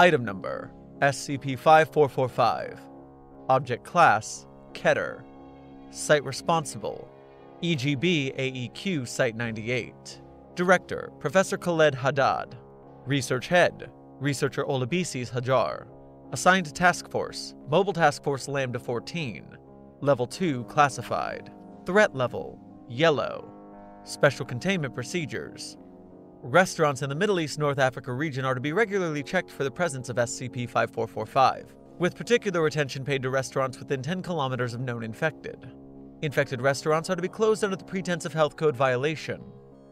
Item number, SCP-5445. Object class, Keter. Site responsible, EGB-AEQ-Site-98. Director, Professor Khaled Haddad. Research head, Researcher Olibisis Hajar. Assigned to Task Force, Mobile Task Force Lambda-14. Level 2 classified. Threat level, yellow. Special containment procedures. Restaurants in the Middle East, North Africa region are to be regularly checked for the presence of SCP-5445, with particular attention paid to restaurants within 10 kilometers of known infected. Infected restaurants are to be closed under the pretense of health code violation.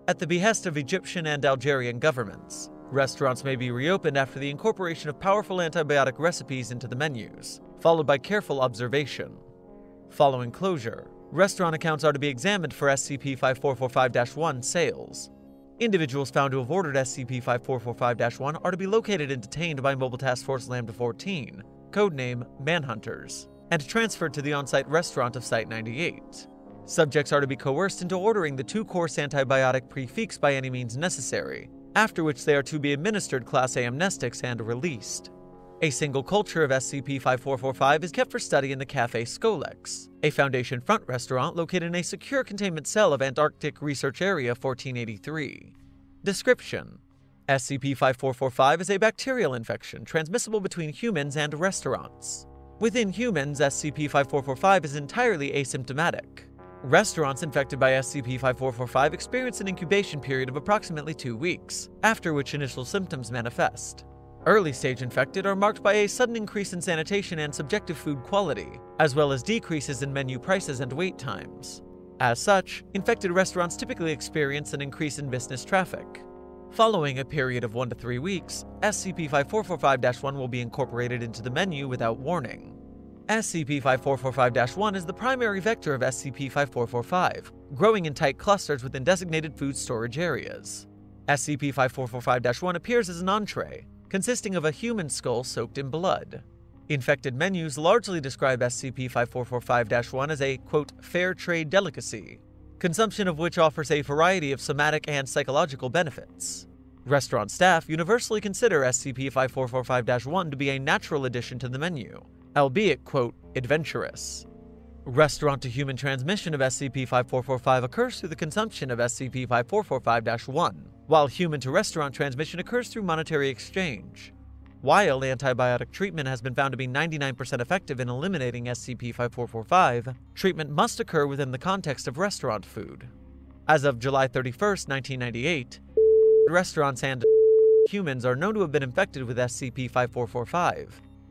At the behest of Egyptian and Algerian governments, restaurants may be reopened after the incorporation of powerful antibiotic recipes into the menus, followed by careful observation. Following closure, restaurant accounts are to be examined for SCP-5445-1 sales. Individuals found to have ordered SCP-5445-1 are to be located and detained by Mobile Task Force Lambda-14, codename Manhunters, and transferred to the on-site restaurant of Site-98. Subjects are to be coerced into ordering the 2-course antibiotic prefix by any means necessary, after which they are to be administered Class A amnestics and released. A single culture of SCP-5445 is kept for study in the Cafe Scolex, a Foundation front restaurant located in a secure containment cell of Antarctic Research Area 1483. Description: SCP-5445 is a bacterial infection transmissible between humans and restaurants. Within humans, SCP-5445 is entirely asymptomatic. Restaurants infected by SCP-5445 experience an incubation period of approximately 2 weeks, after which initial symptoms manifest. Early-stage infected are marked by a sudden increase in sanitation and subjective food quality, as well as decreases in menu prices and wait times. As such, infected restaurants typically experience an increase in business traffic. Following a period of 1 to 3 weeks, SCP-5445-1 will be incorporated into the menu without warning. SCP-5445-1 is the primary vector of SCP-5445, growing in tight clusters within designated food storage areas. SCP-5445-1 appears as an entree, consisting of a human skull soaked in blood. Infected menus largely describe SCP-5445-1 as a, quote, fair trade delicacy, consumption of which offers a variety of somatic and psychological benefits. Restaurant staff universally consider SCP-5445-1 to be a natural addition to the menu, albeit, quote, adventurous. Restaurant-to-human transmission of SCP-5445 occurs through the consumption of SCP-5445-1, while human-to-restaurant transmission occurs through monetary exchange. While antibiotic treatment has been found to be 99% effective in eliminating SCP-5445, treatment must occur within the context of restaurant food. As of July 31, 1998, restaurants and humans are known to have been infected with SCP-5445.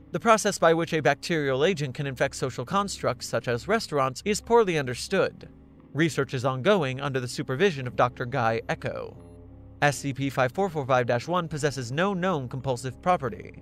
The process by which a bacterial agent can infect social constructs such as restaurants is poorly understood. Research is ongoing under the supervision of Dr. Guy Echo. SCP-5445-1 possesses no known compulsive property.